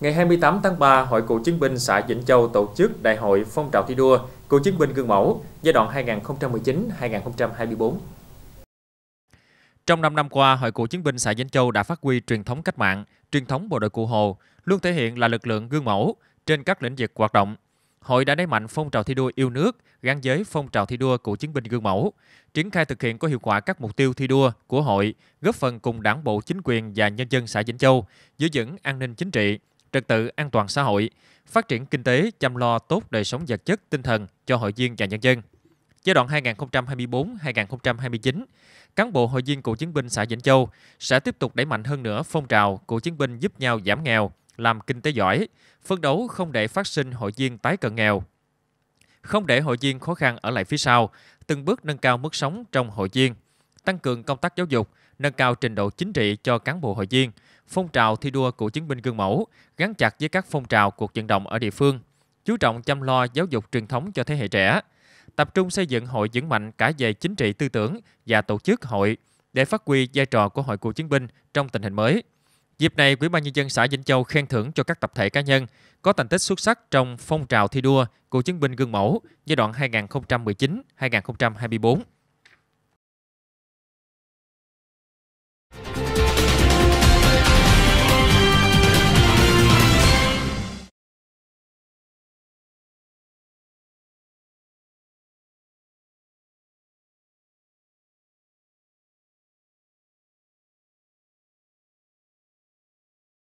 Ngày 28 tháng 3, Hội Cựu chiến binh xã Vĩnh Châu tổ chức Đại hội phong trào thi đua Cựu chiến binh gương mẫu giai đoạn 2019-2024. Trong 5 năm qua, Hội Cựu chiến binh xã Vĩnh Châu đã phát huy truyền thống cách mạng, truyền thống bộ đội Cụ Hồ, luôn thể hiện là lực lượng gương mẫu trên các lĩnh vực hoạt động. Hội đã đẩy mạnh phong trào thi đua yêu nước gắn với phong trào thi đua Cựu chiến binh gương mẫu, triển khai thực hiện có hiệu quả các mục tiêu thi đua của hội, góp phần cùng Đảng bộ, chính quyền và nhân dân xã Vĩnh Châu giữ vững an ninh chính trị, trật tự an toàn xã hội, phát triển kinh tế, chăm lo tốt đời sống vật chất, tinh thần cho hội viên và nhân dân. Giai đoạn 2024-2029, cán bộ hội viên Cựu chiến binh xã Vĩnh Châu sẽ tiếp tục đẩy mạnh hơn nữa phong trào Cựu chiến binh giúp nhau giảm nghèo, làm kinh tế giỏi, phấn đấu không để phát sinh hội viên tái cận nghèo, không để hội viên khó khăn ở lại phía sau, từng bước nâng cao mức sống trong hội viên, tăng cường công tác giáo dục, nâng cao trình độ chính trị cho cán bộ hội viên. Phong trào thi đua Cựu chiến binh gương mẫu gắn chặt với các phong trào cuộc vận động ở địa phương, chú trọng chăm lo giáo dục truyền thống cho thế hệ trẻ, tập trung xây dựng hội vững mạnh cả về chính trị tư tưởng và tổ chức hội để phát huy vai trò của Hội Cựu chiến binh trong tình hình mới. Dịp này, Ủy ban nhân dân xã Vĩnh Châu khen thưởng cho các tập thể cá nhân có thành tích xuất sắc trong phong trào thi đua Cựu chiến binh gương mẫu giai đoạn 2019-2024.